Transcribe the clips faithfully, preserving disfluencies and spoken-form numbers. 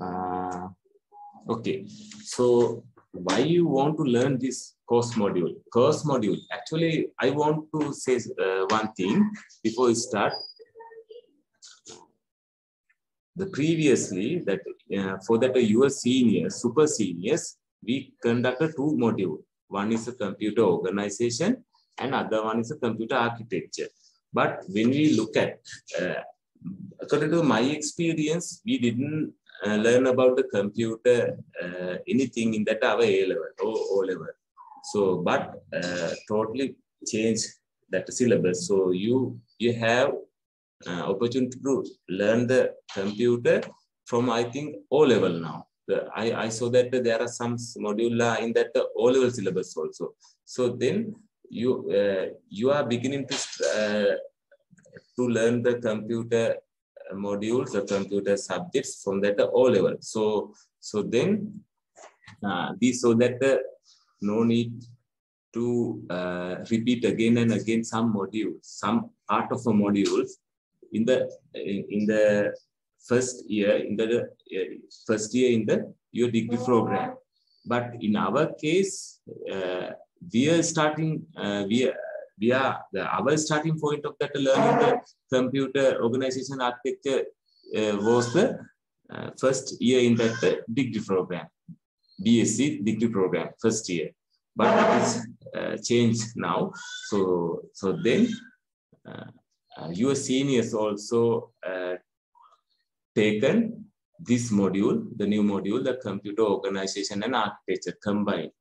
Uh, okay, so why you want to learn this course module? Course module, actually, I want to say uh, one thing before we start. The previously that uh, for that uh, your seniors, super seniors, we conducted two modules. One is a computer organization and other one is a computer architecture. But when we look at, uh, according to my experience, we didn't uh, learn about the computer, uh, anything in that our A-level or O-level. So, but uh, totally change that syllabus. So you, you have uh, opportunity to learn the computer from, I think, O-level now. The, I, I saw that there are some modula in that O-level syllabus also. So then, you uh, you are beginning to uh, to learn the computer modules, the computer subjects from that O level. So so then uh, these so that uh, no need to uh, repeat again and again some modules, some part of a modules in the in, in the first year in the uh, first year in the your degree program. But in our case. Uh, We are starting. Uh, we are, we are the our starting point of that learning the computer organization architecture uh, was the uh, first year in that uh, degree program, B S c degree program first year. But it is uh, changed now. So so then uh, uh, your seniors also uh, taken this module, the new module, the computer organization and architecture combined.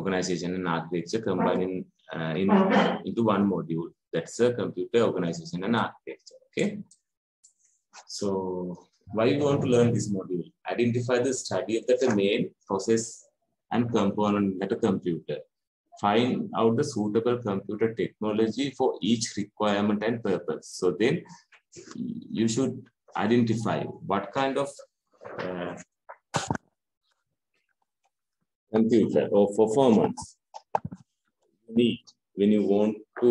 Organization and architecture combining uh, in, into one module. That's a computer organization and architecture. Okay. So why you want to learn this module? Identify the study of the main process and component at a computer. Find out the suitable computer technology for each requirement and purpose. So then you should identify what kind of uh, computer or performance you need when you want to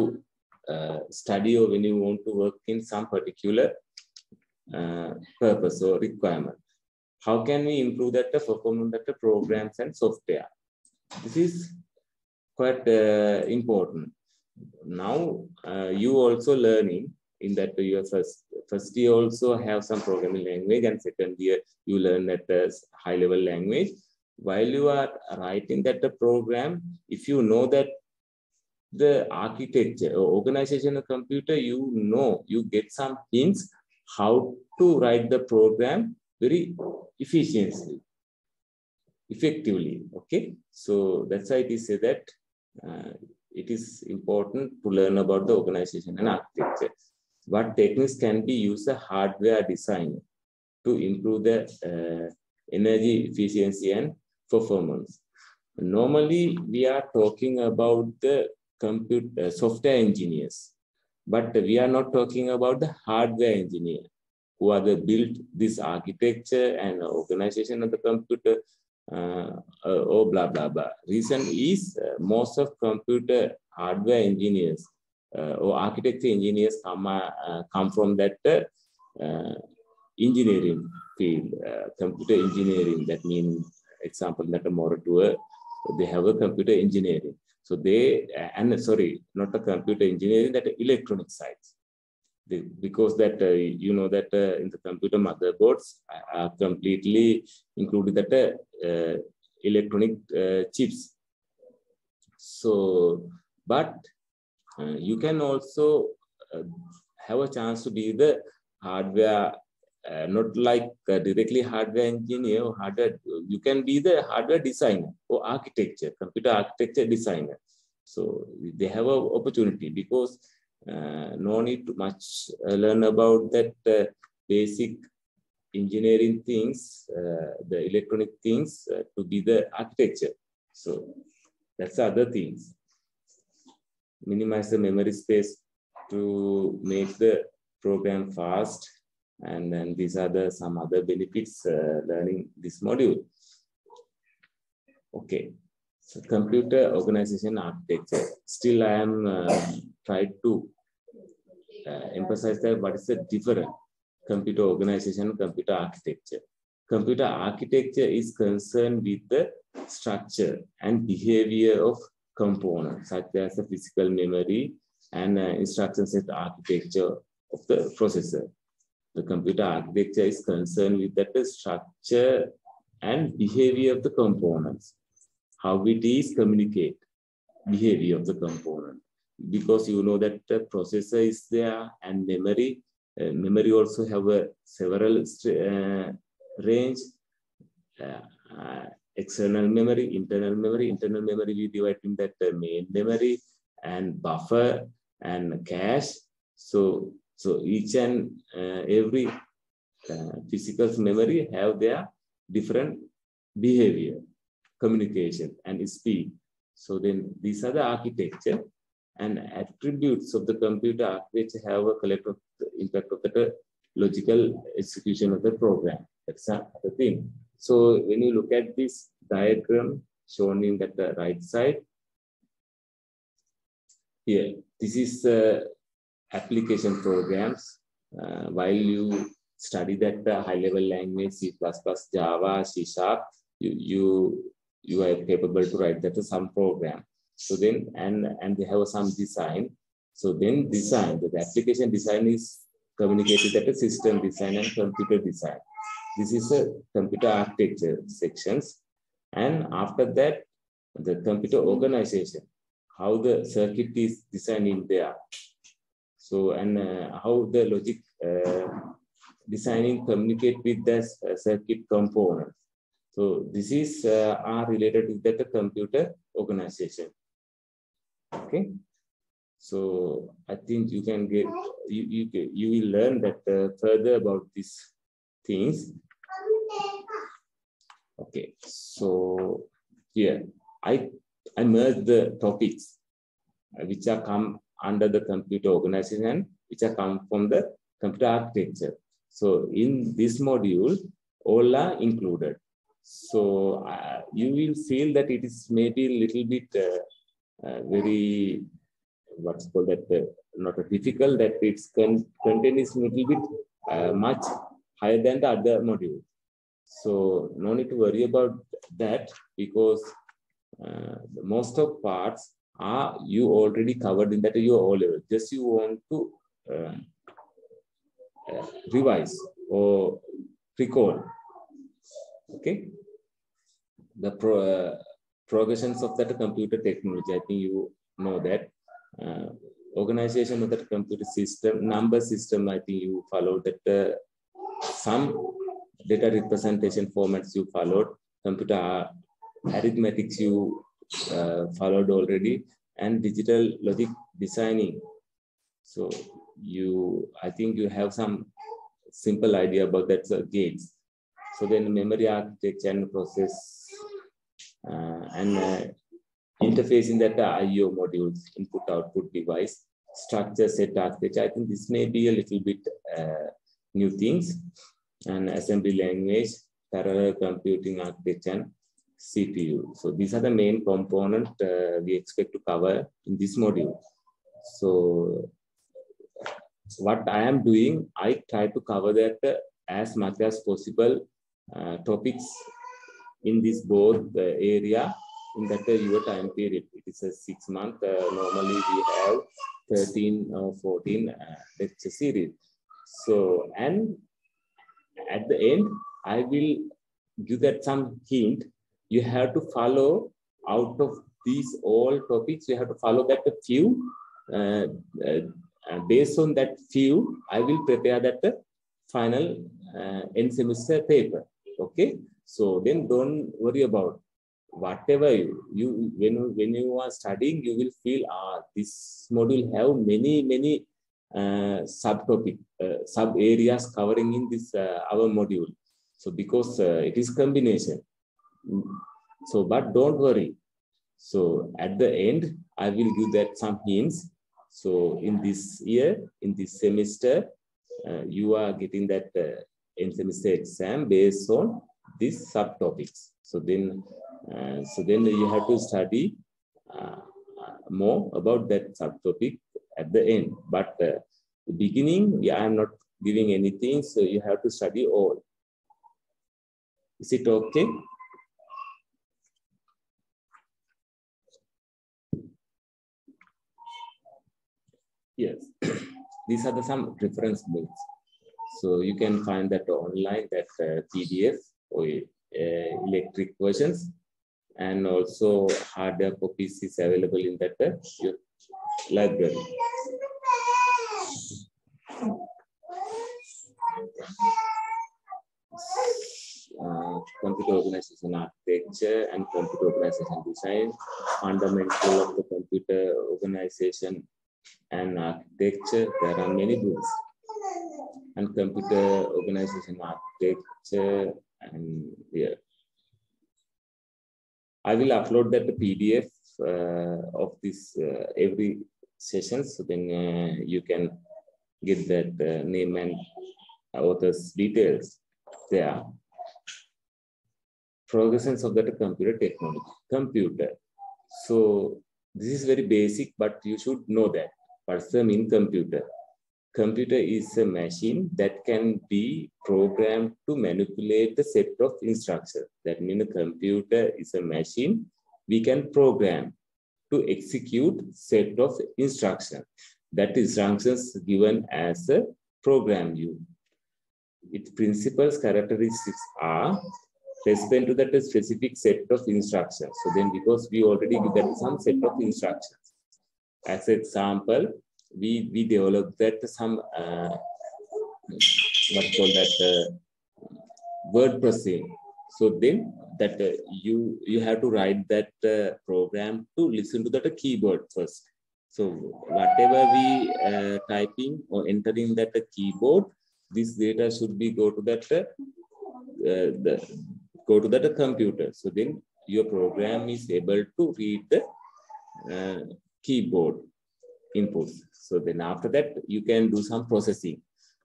uh, study or when you want to work in some particular uh, purpose or requirement. How can we improve that the performance of the programs and software? This is quite uh, important. Now uh, you also learning in that your first, first year also have some programming language and second year you learn that the high level language. While you are writing that the program, if you know that the architecture or organization of computer, you know, you get some hints how to write the program very efficiently, effectively, okay? So that's why it is said that uh, it is important to learn about the organization and architecture. What techniques can be used the hardware design to improve the uh, energy efficiency and performance. Normally, we are talking about the computer uh, software engineers, but we are not talking about the hardware engineer who are the built this architecture and organization of the computer uh, uh, or blah, blah, blah. Reason is uh, most of computer hardware engineers uh, or architecture engineers come, uh, come from that uh, engineering field, uh, computer engineering, that means example that a more to a, they have a computer engineering. So they, and sorry, not a computer engineering, that electronic side. They, because that, uh, you know that uh, in the computer motherboards are completely included that uh, uh, electronic uh, chips. So, but uh, you can also uh, have a chance to be the hardware Uh, not like uh, directly hardware engineer or hardware, you can be the hardware designer or architecture, computer architecture designer. So they have an opportunity because uh, no need to much uh, learn about that uh, basic engineering things, uh, the electronic things uh, to be the architecture. So that's the other things. Minimize the memory space to make the program fast. And then these are the some other benefits uh, learning this module. Okay, so computer organization architecture. Still, I am uh, trying to uh, emphasize that what is the different computer organization, computer architecture. Computer architecture is concerned with the structure and behavior of components, such as the physical memory and uh, instruction set architecture of the processor. The computer architecture is concerned with that the structure and behavior of the components, how it is communicate behavior of the component. Because you know that the processor is there and memory, uh, memory also have a several uh, range, uh, uh, external memory, internal memory, internal memory we divide in that uh, main memory and buffer and cache. So, so each and uh, every uh, physical memory have their different behavior, communication and speed. So then these are the architecture. And attributes of the computer architecture have a collective impact of the logical execution of the program. That's another thing. So when you look at this diagram shown in that the right side, here, this is uh, application programs. Uh, while you study that uh, high-level language, C plus plus, Java, C sharp, you, you, you are capable to write that as some program. So then, and, and they have some design. So then design, the application design is communicated at a system design and computer design. This is a computer architecture sections. And after that, the computer organization, how the circuit is designed in there. So, and uh, how the logic uh, designing communicate with the uh, circuit components. So this is uh, are related with that the computer organization. Okay, so I think you can get you you you will learn that uh, further about these things. Okay, so here I I merged the topics which are come under the computer organization, which are come from the computer architecture. So in this module, all are included. So uh, you will feel that it is maybe a little bit. Uh, Uh, very, what's called that, uh, not a difficult, that its con content is a little bit uh, much higher than the other module. So no need to worry about that because uh, the most of parts are you already covered in that your O level. Just you want to uh, uh, revise or recall. Okay. The pro. Uh, Progressions of that computer technology, I think you know that. Uh, organization of that computer system, number system, I think you followed that. Uh, some data representation formats you followed, computer arithmetics you uh, followed already, and digital logic designing. So you, I think you have some simple idea about that uh, gates. So then memory architecture and process, Uh, and uh, interfacing that uh, I O modules, input output device, structure set architecture. I think this may be a little bit uh, new things, and assembly language, parallel computing architecture, and C P U. So these are the main components uh, we expect to cover in this module. So what I am doing, I try to cover that uh, as much as possible uh, topics in this both uh, area in that uh, your time period. It is a six month, uh, normally we have thirteen or fourteen uh, lecture series. So, and at the end, I will give that some hint. You have to follow out of these all topics, you have to follow that a few. Uh, uh, based on that few, I will prepare that uh, final uh, end semester paper, okay? So then don't worry about whatever you, you when, when you are studying, you will feel, ah, this module have many, many uh, subtopic, uh, sub areas covering in this, uh, our module. So because uh, it is combination. So, but don't worry. So at the end, I will give that some hints. So in this year, in this semester, uh, you are getting that uh, end semester exam based on these subtopics. So then, uh, so then you have to study uh, more about that subtopic at the end. But uh, the beginning, yeah, I am not giving anything, so you have to study all. Is it okay? Yes, these are the some reference books. So you can find that online, that uh, P D F or uh, electric versions, and also harder copies is available in that uh, your library. Uh, computer organization architecture and computer organization design, fundamental of the computer organization and architecture. There are many books. And computer organization architecture, and yeah, I will upload that P D F uh, of this uh, every session, so then uh, you can get that uh, name and author's details there. Progressions of that computer technology, computer. So this is very basic, but you should know that. Person in computer. Computer is a machine that can be programmed to manipulate the set of instructions. That means a computer is a machine we can program to execute set of instructions. That instructions given as a program you. Its principles, characteristics are respond to that specific set of instructions. So then, because we already give that some set of instructions. As an example, we we developed that some uh, what called that uh, word processing. So then that uh, you you have to write that uh, program to listen to that uh, keyboard first. So whatever we uh, typing or entering that uh, keyboard, this data should be go to that uh, uh, the go to that uh, computer. So then your program is able to read the uh, keyboard inputs. So then after that, you can do some processing,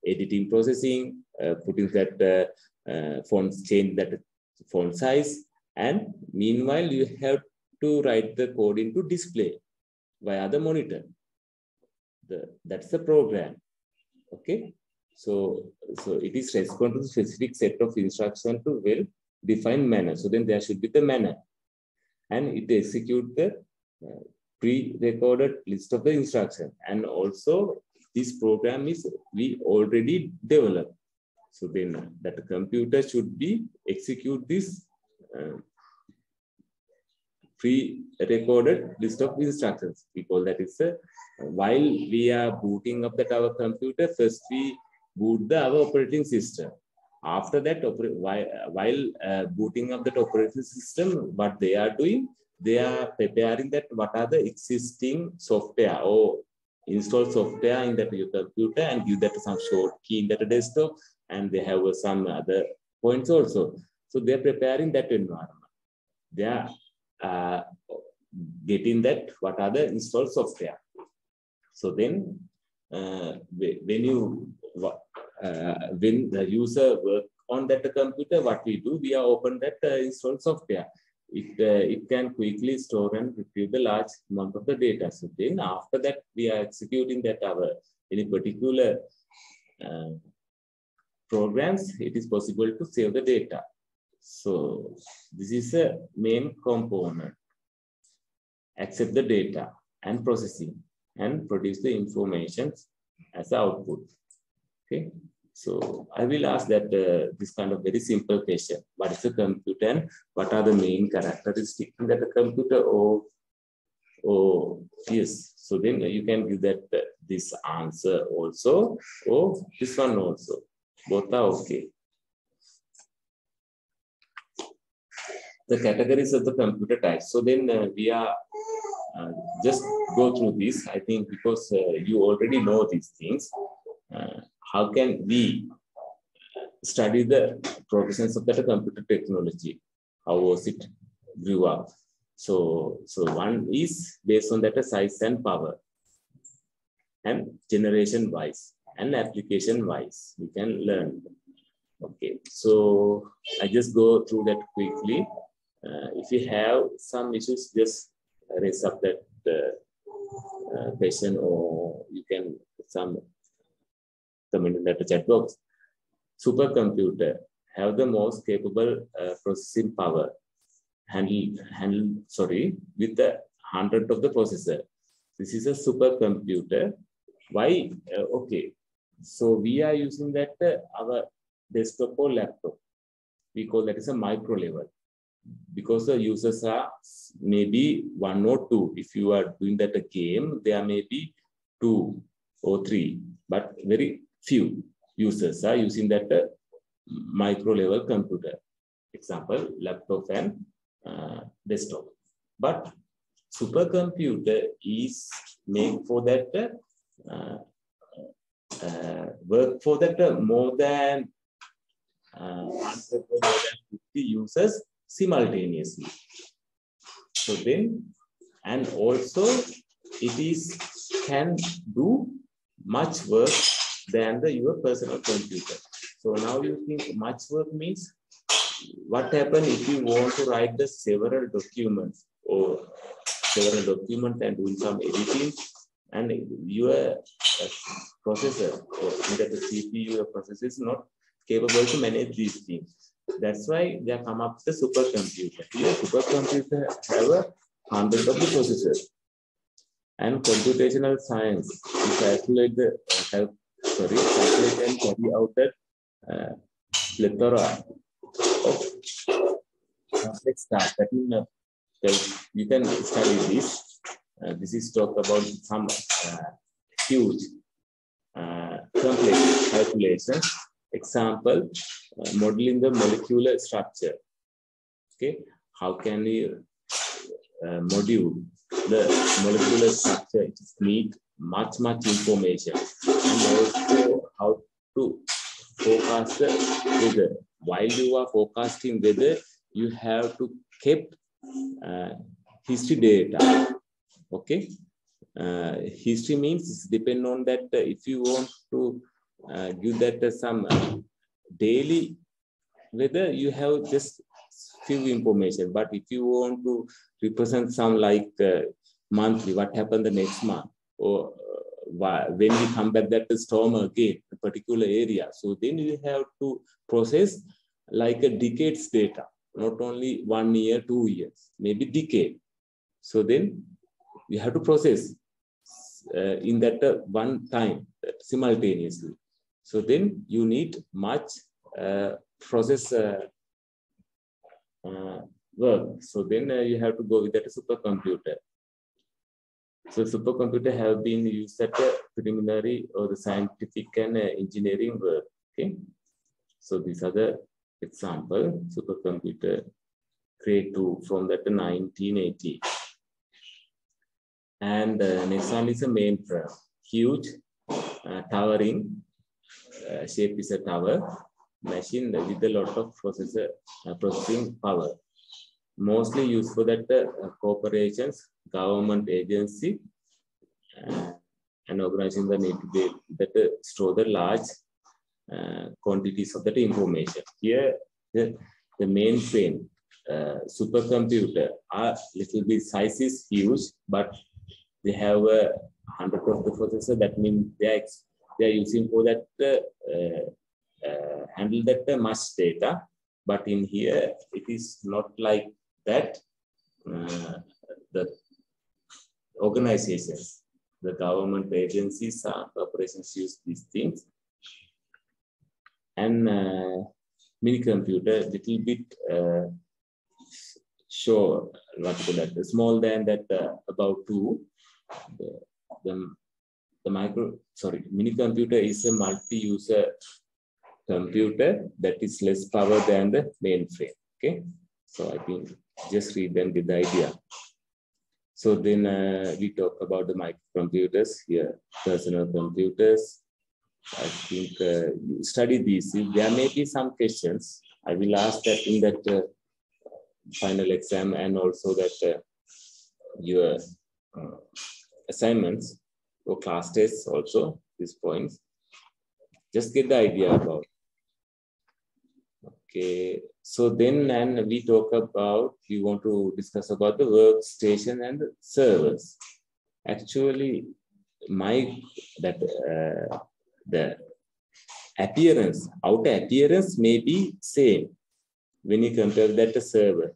editing processing, uh, putting that uh, uh, font, change that font size. And meanwhile, you have to write the code into display via the monitor. The, that's the program. Okay. So, so it is respond to the specific set of instruction to well-defined manner. So then there should be the manner. And it execute the uh, pre-recorded list of the instruction, and also this program is we already developed. So then that computer should be execute this uh, pre-recorded list of instructions. We call that is a, while we are booting up that our computer, first we boot the our operating system. After that, while, while uh, booting up that operating system, what they are doing, they are preparing that what are the existing software or install software in that your computer and give that some short key in that desktop, and they have some other points also. So they are preparing that environment. They are uh, getting that what are the installed software. So then uh, when you uh, when the user work on that computer, what we do, we are open that uh, installed software. It, uh, it can quickly store and retrieve the large amount of the data. So then after that, we are executing that our any particular uh, programs, it is possible to save the data. So this is a main component. Accept the data and processing and produce the information as output. Okay. So I will ask that uh, this kind of very simple question. What is a computer and what are the main characteristics that a computer or, or yes. So then you can give that uh, this answer also or this one also. Both are okay. The categories of the computer types. So then uh, we are uh, just go through this, I think, because uh, you already know these things. Uh, How can we study the progressions of that computer technology? How was it grew up? So, so one is based on that size and power, and generation wise and application wise, we can learn. Okay, so I just go through that quickly. Uh, if you have some issues, just raise up that uh, uh, question, or you can some committed letter chat box. Supercomputer have the most capable uh, processing power. Handle, handle, sorry, with the hundredth of the processor. This is a supercomputer. Why? Uh, okay. So we are using that uh, our desktop or laptop. We call that is a micro level, because the users are maybe one or two. If you are doing that a game, there may be two or three, but very few users are using that uh, micro level computer. Example, laptop and Uh, desktop. But supercomputer is made for that uh, uh, work for that uh, more than uh, one hundred fifty users simultaneously. So then, and also it is can do much work than the your personal computer. So now you think much work means what happens if you want to write the several documents or several documents and doing some editing, and your processor or either the C P U or processor is not capable to manage these things. That's why they come up with the supercomputer. Your supercomputer have a hundred of the processors, and computational science to calculate the uh, sorry calculate and carry out that uh, plethora of complex tasks. That means uh, you can study this. Uh, this is talked about some uh, huge uh, complex calculations. Example, uh, modeling the molecular structure. Okay, how can we uh, model the molecular structure? It needs much, much information, and also how to forecast the weather. While you are forecasting weather, you have to keep uh, history data. Okay, uh, history means it's depend on that. Uh, if you want to uh, give that uh, some uh, daily weather, you have just few information. But if you want to represent some like uh, monthly, what happened the next month, or uh, when we come back that the storm again, a particular area. So then you have to process like a decade's data, not only one year, two years, maybe decade. So then you have to process uh, in that uh, one time uh, simultaneously. So then you need much uh, process uh, uh, work. So then uh, you have to go with that supercomputer. So supercomputer have been used at the preliminary or the scientific and uh, engineering work. Okay. So these are the example supercomputer grade two from that nineteen eighty. And uh, next one is a mainframe, huge, uh, towering, uh, shape is a tower, machine with a lot of processor uh, processing power. Mostly used for that uh, corporations, government agency, uh, and organization that need to be that uh, store the large Uh, quantities of that information. Here, the, the mainframe uh, supercomputer are little bit size is huge, but they have a hundred of the processor. That means they are, they are using for that uh, uh, handle that uh, much data. But in here, it is not like that. Uh, the organizations, the government agencies, are corporations use these things. And uh, mini computer little bit uh, sure what to call that, small than that uh, about two. The, the, the micro sorry mini computer is a multi-user computer that is less power than the mainframe. Okay, so I think just read and get the idea. So then uh, we talk about the microcomputers here, personal computers. I think uh, you study these. There may be some questions. I will ask that in that uh, final exam, and also that uh, your uh, assignments or class tests also, these points. Just get the idea about. Okay. So then, and we talk about, we want to discuss about the workstation and the servers. Actually, my, that, uh, the appearance, outer appearance may be same when you compare that to server.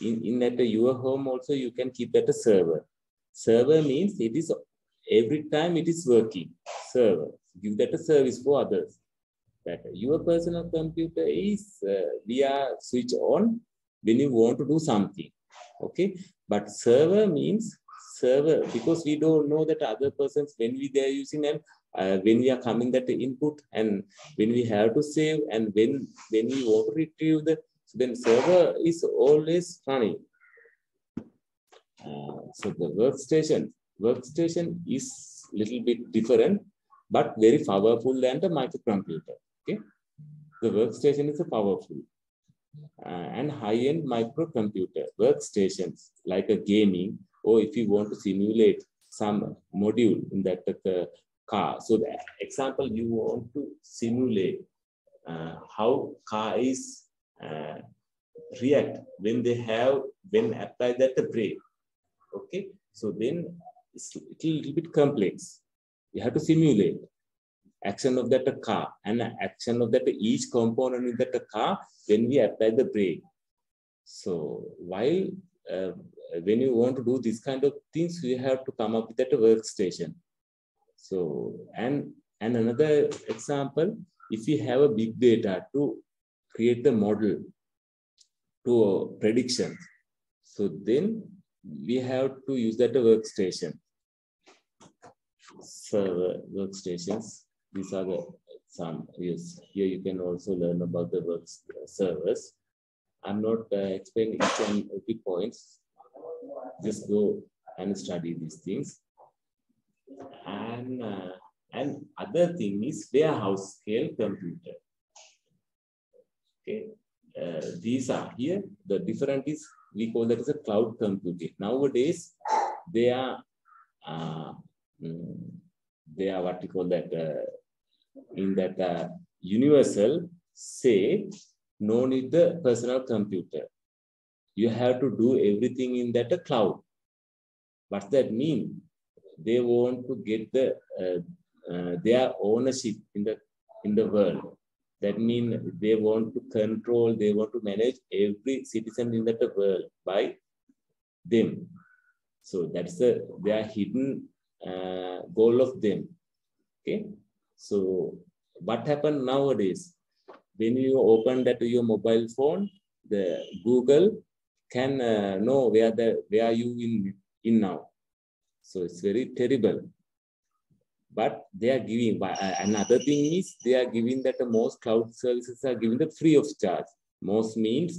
In, in that your home also you can keep that a server. Server means it is every time it is working. Server, give that a service for others. That your personal computer is uh, via switch on when you want to do something. Okay, but server means server, because we don't know that other persons when we they are using them, uh, when we are coming that input and when we have to save and when when we want to retrieve the. So then server is always running. Uh, so the workstation, workstation is little bit different, but very powerful than the microcomputer. Okay, the workstation is a powerful uh, and high-end microcomputer. Workstations like a gaming, or if you want to simulate some module in that uh, car. So the example you want to simulate uh, how car is. Uh, react when they have when apply that the brake. Okay, so then it's a little bit complex. You have to simulate action of that car and action of that each component in that car when we apply the brake. So while uh, when you want to do this kind of things, you have to come up with that workstation. So and and another example, if you have a big data to create the model to predictions. So then we have to use that workstation. Server workstations. These are the some yes. Here you can also learn about the works uh, servers. I'm not uh, explaining each and every point. Just go and study these things. And uh, and other thing is warehouse scale computer. Okay, uh, these are here. The different is we call that as a cloud computing. Nowadays, they are uh, they are what we call that uh, in that uh, universal say no need the personal computer. You have to do everything in that uh, cloud. What's that mean? They want to get the uh, uh, their ownership in the in the world. That means they want to control, they want to manage every citizen in the world by them. So that's a, their hidden uh, goal of them. Okay. So what happened nowadays? When you open that your mobile phone, the Google can uh, know where the where are you in in now. So it's very terrible. But they are giving, but another thing is they are giving that the most cloud services are given the free of charge. Most means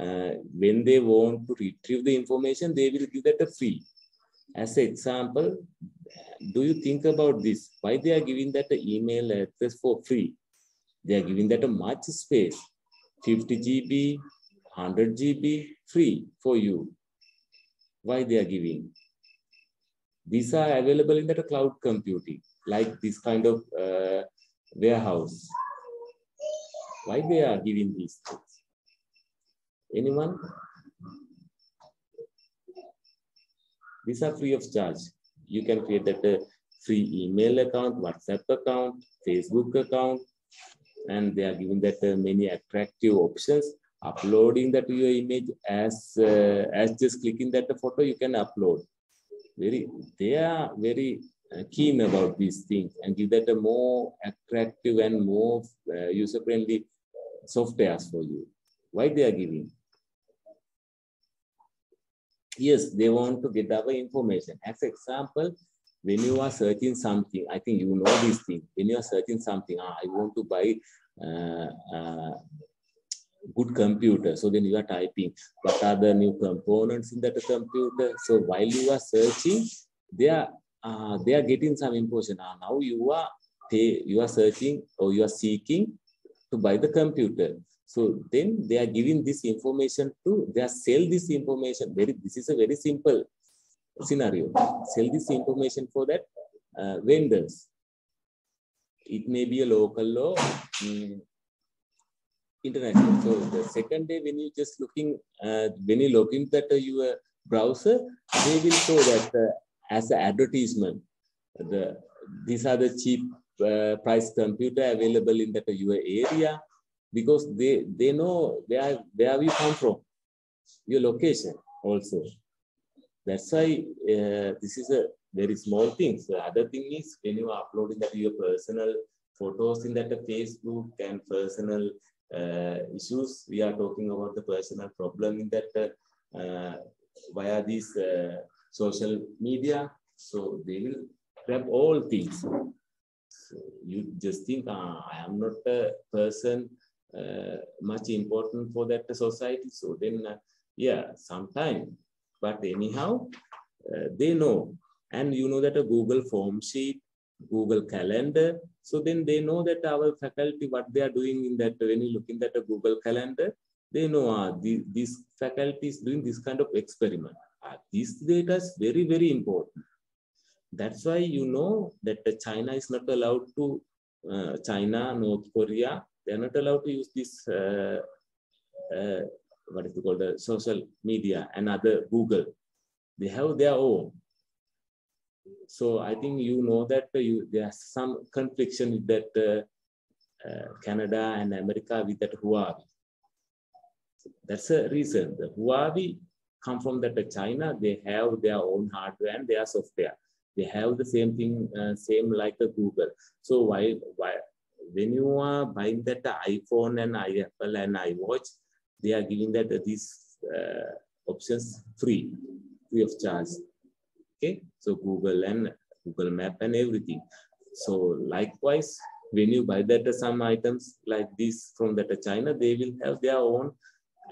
uh, when they want to retrieve the information, they will give that a free. As an example, do you think about this? Why they are giving that the email address for free? They are giving that a much space, fifty gigabytes, one hundred gigabytes free for you. Why they are giving? These are available in that cloud computing, like this kind of uh, warehouse. Why they are giving these things? Anyone? These are free of charge. You can create that uh, free email account, WhatsApp account, Facebook account, and they are giving that uh, many attractive options. Uploading that your image as uh, as just clicking that photo, you can upload. Very, they are very keen about these things and give that a more attractive and more uh, user-friendly softwares for you. Why they are giving? Yes, they want to get our information. As example, when you are searching something, I think you know these things. When you are searching something, ah, I want to buy uh, uh, good computer. So then you are typing what are the new components in that computer. So while you are searching, they are uh, they are getting some information. Uh, now you are pay, you are searching or you are seeking to buy the computer. So then they are giving this information to they are sell this information. Very this is a very simple scenario. Sell this information for that uh, vendors. It may be a local law. Mm, International. So the second day when you just looking, uh, when you log in that uh, your browser, they will show that uh, as an advertisement. The these are the cheap uh, price computer available in that your area, because they, they know where, where you come from, your location also. That's why uh, this is a very small thing. The other thing is when you are uploading that your personal photos in that Facebook and personal uh, issues, we are talking about the personal problem in that uh, via this uh, social media. So they will grab all things. So you just think, ah, I am not a person uh, much important for that society. So then, uh, yeah, sometime. But anyhow, uh, they know. And you know that a Google form sheet, Google calendar. So then they know that our faculty, what they are doing in that, when you look in that a Google calendar, they know uh, the, this faculty is doing this kind of experiment. Uh, this data is very, very important. That's why you know that uh, China is not allowed to, uh, China, North Korea, they are not allowed to use this, uh, uh, what is it called, uh, social media and other Google. They have their own. So I think you know that uh, you, there's some confliction with that uh, uh, Canada and America with that Huawei. That's a reason. The Huawei come from that uh, China. They have their own hardware and their software. They have the same thing, uh, same like a Google. So while, while when you are buying that uh, iPhone and Apple and iWatch, they are giving that uh, these uh, options free, free of charge. Okay, so Google and Google Map and everything. So likewise, when you buy that uh, some items like this from that uh, China, they will have their own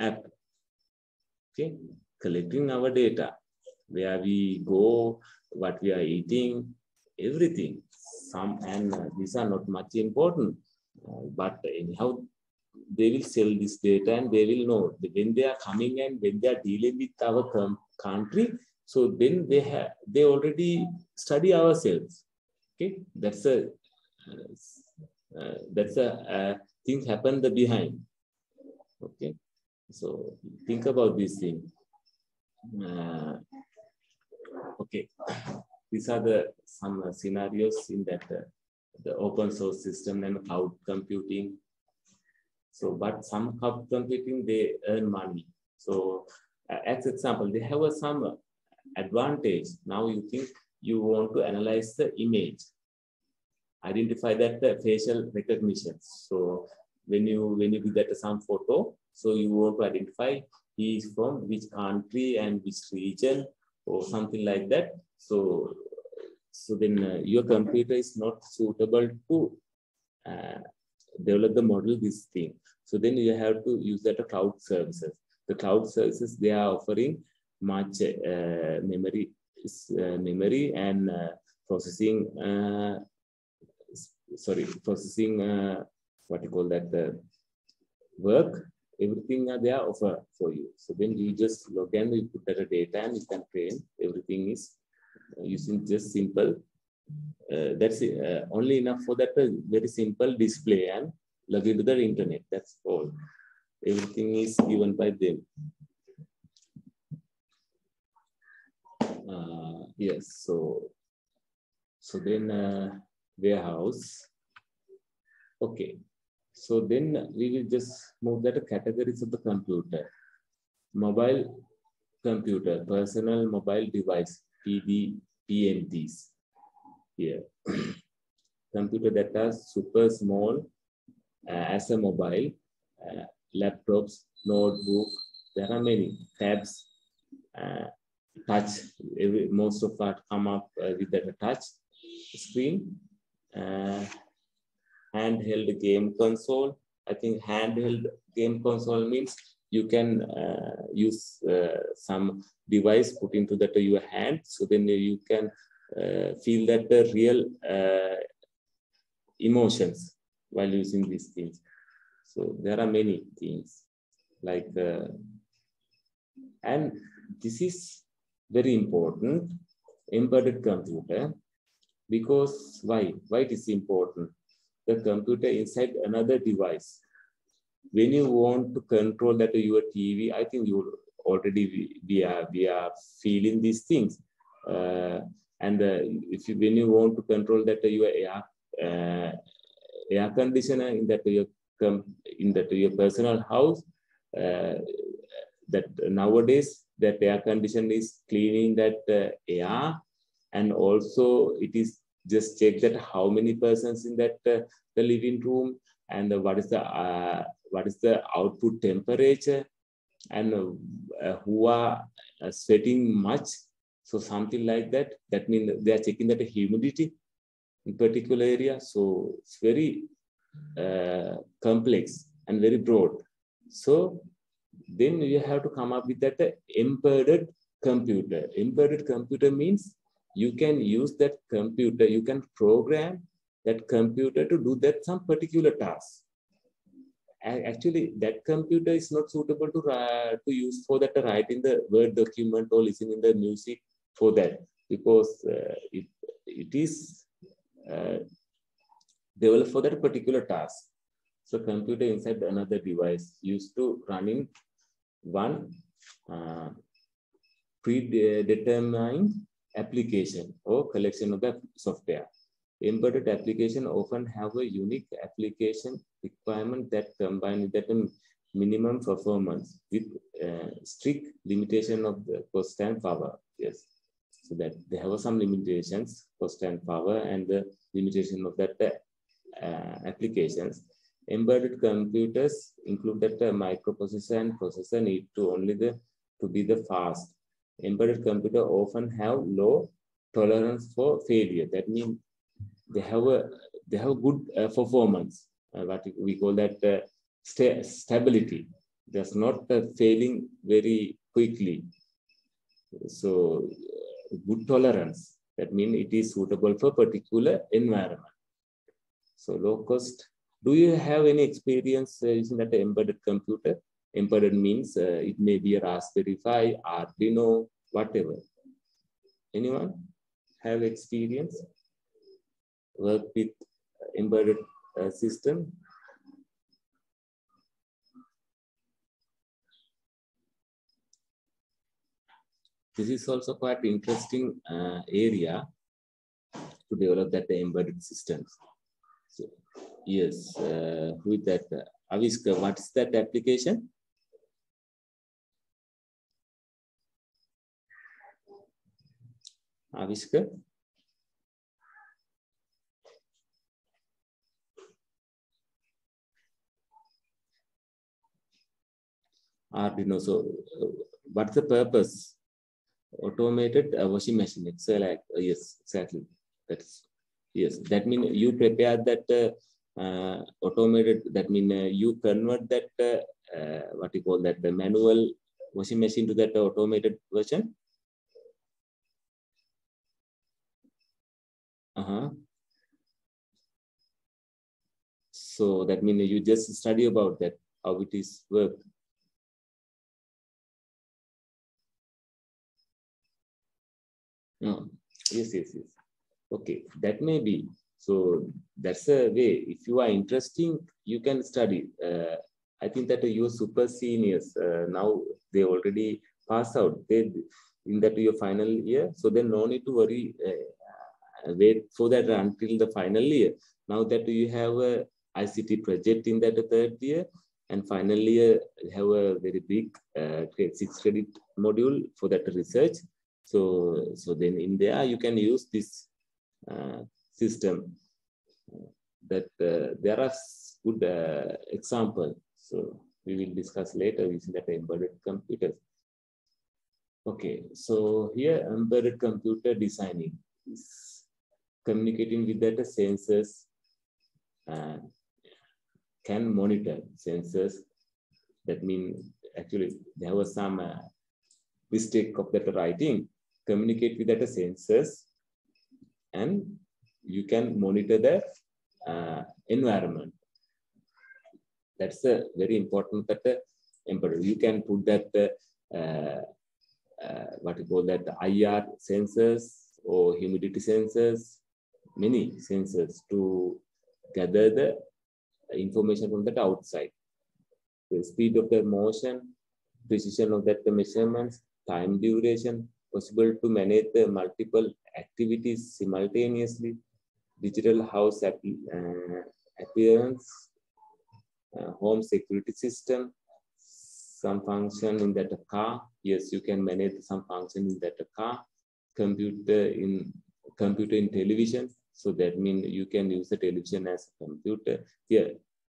app. Okay, collecting our data, where we go, what we are eating, everything. Some and uh, these are not much important, uh, but anyhow, they will sell this data and they will know when they are coming and when they are dealing with our country. So then they have, they already study ourselves. Okay, that's a uh, uh, that's a uh, thing happened behind. Okay, so think about this thing. Uh, okay, these are the some uh, scenarios in that uh, the open source system and cloud computing. So, but some cloud computing they earn money. So, uh, as example, they have uh, some. Uh, advantage. Now you think you want to analyze the image, identify that the facial recognition. So when you when you give that some photo, so you want to identify he is from which country and which region or something like that. So so then uh, your computer is not suitable to uh, develop the model this thing. So then you have to use that cloud services. The cloud services they are offering much uh, memory uh, memory and uh, processing uh, sorry processing uh, what you call that uh, work, everything are there offer for you. So then you just log in, you put that data and you can train. Everything is using just simple uh, that's uh, only enough for that uh, very simple display and log into the internet. That's all. Everything is given by them. Uh, yes, so so then uh, warehouse. Okay, so then we will just move that categories of the computer. Mobile computer, personal mobile device, P D P M Ds. Here, computer that are super small uh, as a mobile, uh, laptops, notebook. There are many tabs. Uh, touch, every, most of that come up uh, with that touch screen, uh, handheld game console. I think handheld game console means you can uh, use uh, some device put into that uh, your hand, so then you can uh, feel that the real uh, emotions while using these things. So there are many things like, uh, and this is very important, embedded computer, because why? Why it is important? The computer inside another device. When you want to control that your T V, I think you already, we are, we are feeling these things. Uh, and uh, if you, when you want to control that your air, uh, air conditioner in that your in that your personal house. Uh, that nowadays that air condition is cleaning that uh, air, and also it is just check that how many persons in that uh, the living room, and uh, what is the uh, what is the output temperature, and uh, who are uh, sweating much. So something like that. That means they are checking that humidity in particular area. So it's very uh, complex and very broad. So then you have to come up with that uh, embedded computer. Embedded computer means you can use that computer. You can program that computer to do that some particular task. Actually, that computer is not suitable to uh, to use for that uh, writing the Word document or listening the music for that, because uh, it it is uh, developed for that particular task. So computer inside another device used to running one uh, predetermined application or collection of the software. Embedded application often have a unique application requirement that combine with that minimum performance with uh, strict limitation of the cost and power. Yes, so that they have some limitations, cost and power, and the limitation of that uh, applications. Embedded computers include that uh, microprocessor and processor need to only the to be the fast. Embedded computer often have low tolerance for failure. That means they have a they have good uh, performance, uh, what we call that uh, sta stability. That's not uh, failing very quickly. So uh, good tolerance, that means it is suitable for particular environment. So low cost. Do you have any experience uh, using that embedded computer? Embedded means uh, it may be a Raspberry Pi, Arduino, whatever. Anyone have experience? Work with embedded uh, system. This is also quite interesting uh, area to develop that the embedded systems. So, yes, uh, with that, uh, Aviska, what's that application? Aviska? Arduino. So, uh, what's the purpose? Automated uh, washing machine. So, like uh, yes, exactly. That's yes. That means you prepare that uh, uh, automated. That means uh, you convert that uh, uh, what you call that the manual washing machine to that automated version. Uh huh. So that means you just study about that how it is worked. No. Yes, yes, yes. Okay, that may be. So that's a way. If you are interesting, you can study. Uh, I think that your super seniors uh, now they already pass out. They in that your final year, so then no need to worry. Uh, wait for that until the final year. Now that you have a I C T project in that third year, and final year you have a very big uh, six credit module for that research. So, so then in there, you can use this uh, system that uh, there are good uh, examples. So we will discuss later using that embedded computers. Okay, so here embedded computer designing is communicating with that sensors, uh, can monitor sensors. That means actually there was some uh, mistake of that writing. Communicate with that sensors, and you can monitor the uh, environment. That's a very important that uh, embedded. You can put that uh, uh, what you call that I R sensors or humidity sensors, many sensors to gather the information from that outside. The speed of the motion, precision of that the measurements, time duration. Possible to manage the multiple activities simultaneously, digital house app, uh, appearance, uh, home security system, some function in that car. Yes, you can manage some function in that car, computer in computer in television. So that means you can use the television as a computer. Here,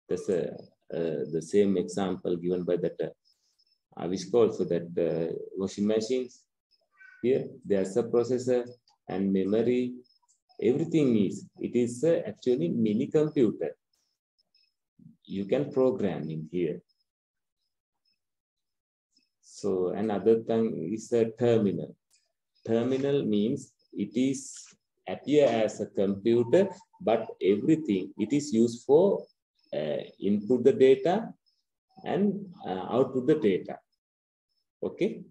that's a, uh, the same example given by that uh, Avishka also, that uh, washing machines. Here, there's a processor and memory. Everything is, it is uh, actually mini computer. You can program in here. So another thing is a terminal. Terminal means it is appear as a computer, but everything it is used for uh, input the data and uh, output the data. Okay,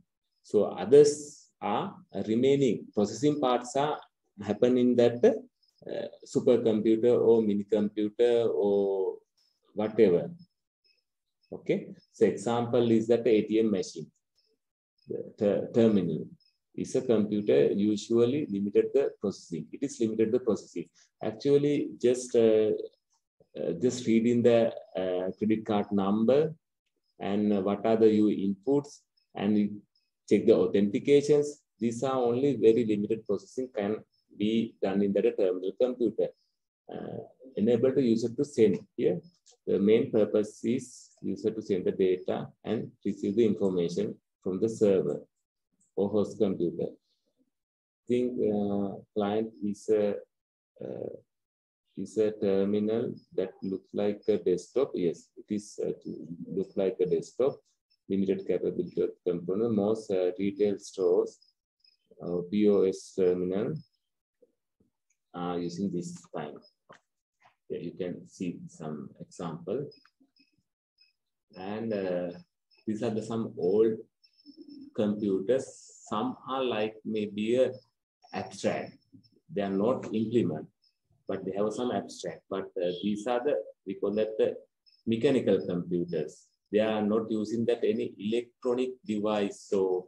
so others are remaining processing parts are happen in that uh, supercomputer or mini computer or whatever. Okay, so example is that A T M machine. The ter terminal is a computer usually limited the processing. It is limited the processing. Actually, just uh, uh, just read in the uh, credit card number and what are the your inputs and check the authentications. These are only very limited processing can be done in that terminal computer. Uh, enable the user to send here. The main purpose is user to send the data and receive the information from the server or host computer. I think uh, client is a uh, is a terminal that looks like a desktop. Yes, it is uh, look like a desktop. Limited capability of component. Most uh, retail stores uh, P O S terminal are uh, using this time. Yeah, you can see some example. And uh, these are the some old computers. Some are like maybe a abstract. They are not implement, but they have some abstract. But uh, these are the, we call that the mechanical computers. They are not using that any electronic device. So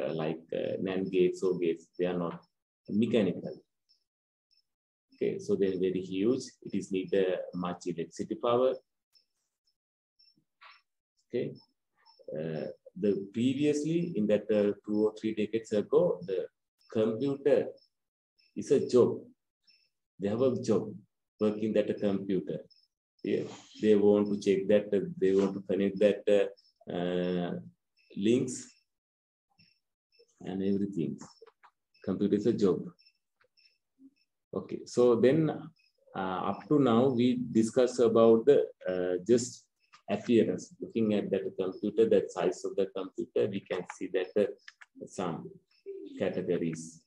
uh, like uh, NAND gates or gates, they are not mechanical. Okay, so they're very huge. It is need uh, much electricity power. Okay. Uh, the previously in that uh, two or three decades ago, the computer is a job. They have a job working at a computer. Yeah. They want to check that, uh, they want to connect that uh, uh, links and everything. Computer is a job. Okay, so then uh, up to now, we discuss about the uh, just appearance, looking at that computer, that size of the computer, we can see that uh, some categories.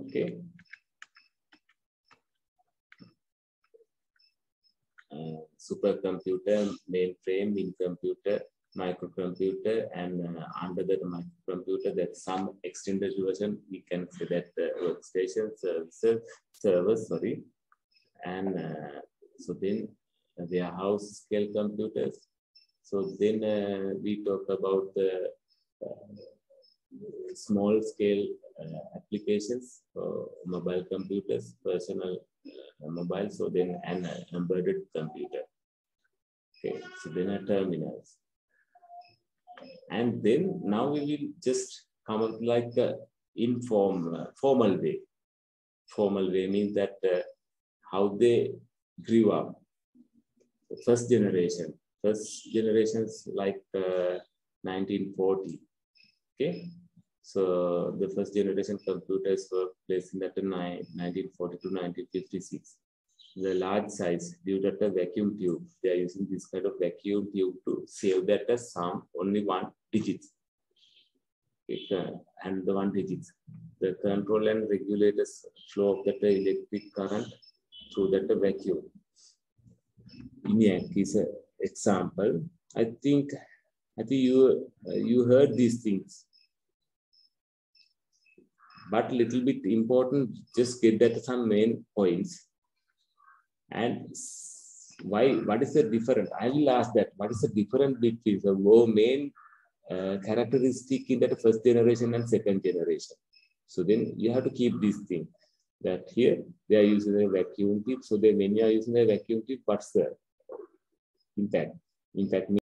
Okay. Uh, supercomputer, mainframe, mini computer, microcomputer, and uh, under that microcomputer, that some extended version, we can say that uh, workstation, services, servers, sorry. And uh, so then uh, they are house scale computers. So then uh, we talk about the uh, small scale uh, applications, so mobile computers, personal uh, mobile, so then an embedded computer. Okay, so then a terminals. And then now we will just come up like a informal, formal way. Formal way means that uh, how they grew up. The first generation, first generations like uh, nineteen forty. Okay, so the first generation computers were placed in that nineteen forty to nineteen fifty-six. The large size due to the vacuum tube. They are using this kind of vacuum tube to save that as some only one digit. It, uh, and the one digits. The control and regulators flow of that electric current through that vacuum. ENIAC is an example. I think I think you uh, you heard these things, but little bit important. Just get that some main points. And why? What is the difference? I will ask that. What is the difference between the main uh, characteristic in that first generation and second generation? So then you have to keep these things. that here they are using a vacuum tip. So they many are using a vacuum tip, but sir, in fact, in fact.